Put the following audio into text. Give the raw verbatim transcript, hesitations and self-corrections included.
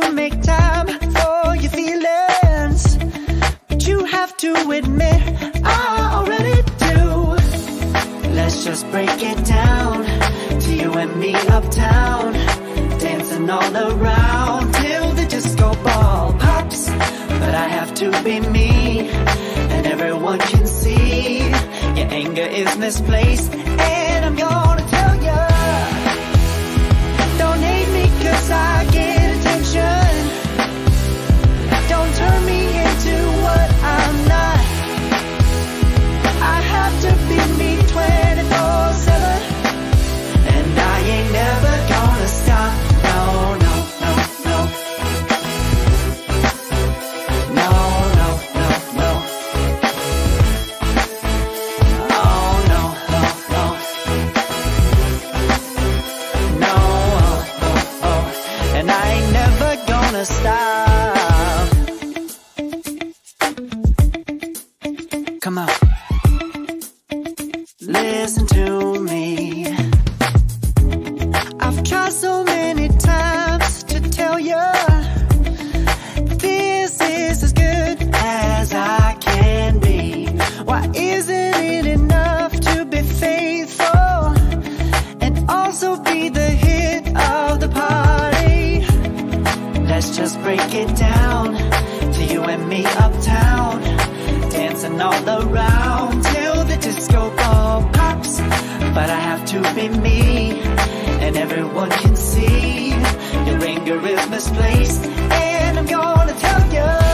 to make time for your feelings, but you have to admit I already do. Let's just break it down to you and me uptown, dancing all around till the disco ball pops. But I have to be me, and everyone can see your anger is misplaced, and I'm gonna tell ya. Don't hate me cause I get attention. Don't turn me into what I'm not. I have to be me twenty-four seven, and I ain't never gonna stop. No, no, no, no. No, no, no, no. Oh, no, no, no. No, oh, oh, oh. And I ain't never gonna stop. Come on. Listen to me. I've tried so many times to tell you this is as good as I can be. Why isn't it enough to be faithful and also be the hit of the party? Let's just break it down to you and me uptown, dancing all around till the disco ball pops. But I have to be me, and everyone can see your anger is misplaced, and I'm gonna tell you.